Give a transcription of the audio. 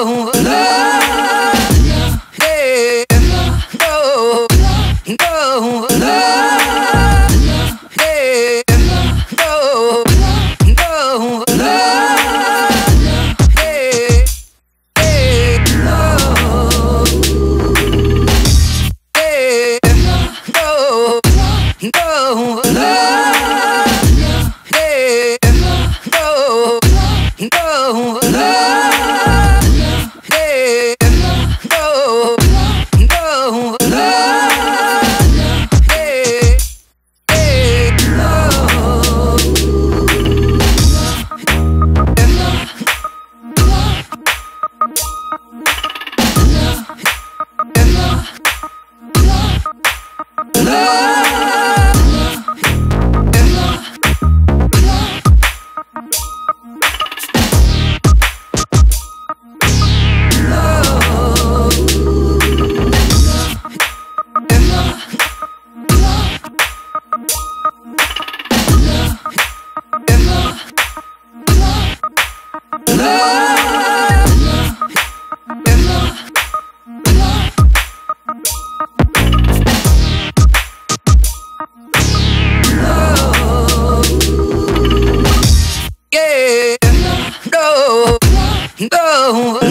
no, no, yeah, no, no, yeah, no, no, yeah, no, no, no. No, no.